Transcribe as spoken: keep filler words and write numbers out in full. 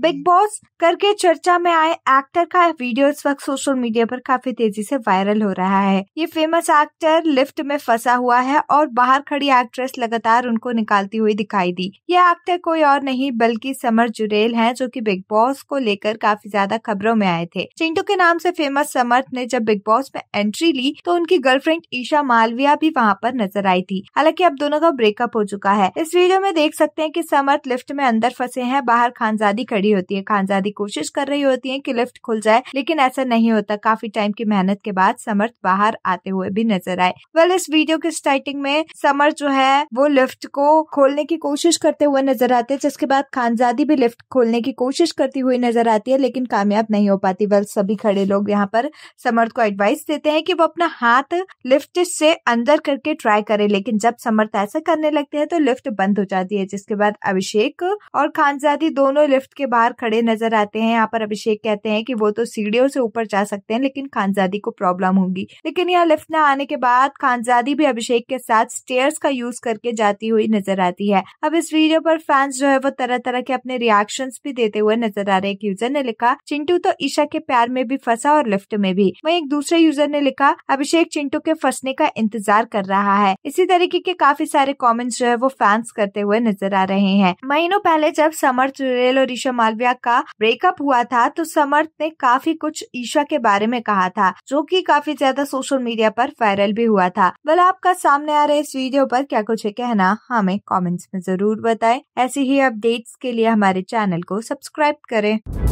Big boss करके चर्चा में आए एक्टर का वीडियो इस वक्त सोशल मीडिया पर काफी तेजी से वायरल हो रहा है। ये फेमस एक्टर लिफ्ट में फंसा हुआ है और बाहर खड़ी एक्ट्रेस लगातार उनको निकालती हुई दिखाई दी। ये एक्टर कोई और नहीं बल्कि समर्थ जुरेल हैं, जो कि बिग बॉस को लेकर काफी ज्यादा खबरों में आए थे। चिंटू के नाम से फेमस समर्थ ने जब बिग बॉस में एंट्री ली तो उनकी गर्लफ्रेंड ईशा मालविया भी वहाँ पर नजर आई थी। हालांकि अब दोनों का ब्रेकअप हो चुका है। इस वीडियो में देख सकते हैं कि समर्थ लिफ्ट में अंदर फंसे हैं, बाहर खानजादी खड़ी होती है। खानजादी कोशिश कर रही होती है कि लिफ्ट खुल जाए, लेकिन ऐसा नहीं होता। काफी टाइम की मेहनत के बाद समर्थ बाहर आते हुए भी नजर आए। वेल इस वीडियो के स्टार्टिंग में समर्थ जो है वो लिफ्ट को खोलने की कोशिश करते हुए नजर आते हैं, जिसके बाद खानजादी भी लिफ्ट खोलने की कोशिश करती हुई नजर आती है, लेकिन कामयाब नहीं हो पाती। वेल सभी खड़े लोग यहाँ पर समर्थ को एडवाइस देते हैं कि वो अपना हाथ लिफ्ट से अंदर करके ट्राई करे, लेकिन जब समर्थ ऐसा करने लगते हैं तो लिफ्ट बंद हो जाती है। जिसके बाद अभिषेक और खानजादी दोनों लिफ्ट के बाहर खड़े नजर आते हैं। यहाँ पर अभिषेक कहते हैं कि वो तो सीढ़ियों से ऊपर जा सकते हैं, लेकिन खानजादी को प्रॉब्लम होगी। लेकिन यहाँ लिफ्ट न आने के बाद खानजादी भी अभिषेक के साथ स्टेयर्स का यूज करके जाती हुई नजर आती है। अब इस वीडियो पर फैंस जो है वो तरह तरह के अपने रिएक्शंस भी देते हुए नजर आ रहे। एक यूजर ने लिखा, चिंटू तो ईशा के प्यार में भी फंसा और लिफ्ट में भी। वहीं एक दूसरे यूजर ने लिखा, अभिषेक चिंटू के फंसने का इंतजार कर रहा है। इसी तरीके के काफी सारे कमेंट्स जो है वो फैंस करते हुए नजर आ रहे हैं। महीनों पहले जब समर्थ जुरेल और ईशा मालविया का ब्रेकअप हुआ था तो समर्थ ने काफी कुछ ईशा के बारे में कहा था, जो कि काफी ज्यादा सोशल मीडिया पर वायरल भी हुआ था। वेल आपका सामने आ रहे इस वीडियो पर क्या कुछ है कहना हमें कमेंट्स में जरूर बताएं। ऐसी ही अपडेट्स के लिए हमारे चैनल को सब्सक्राइब करें।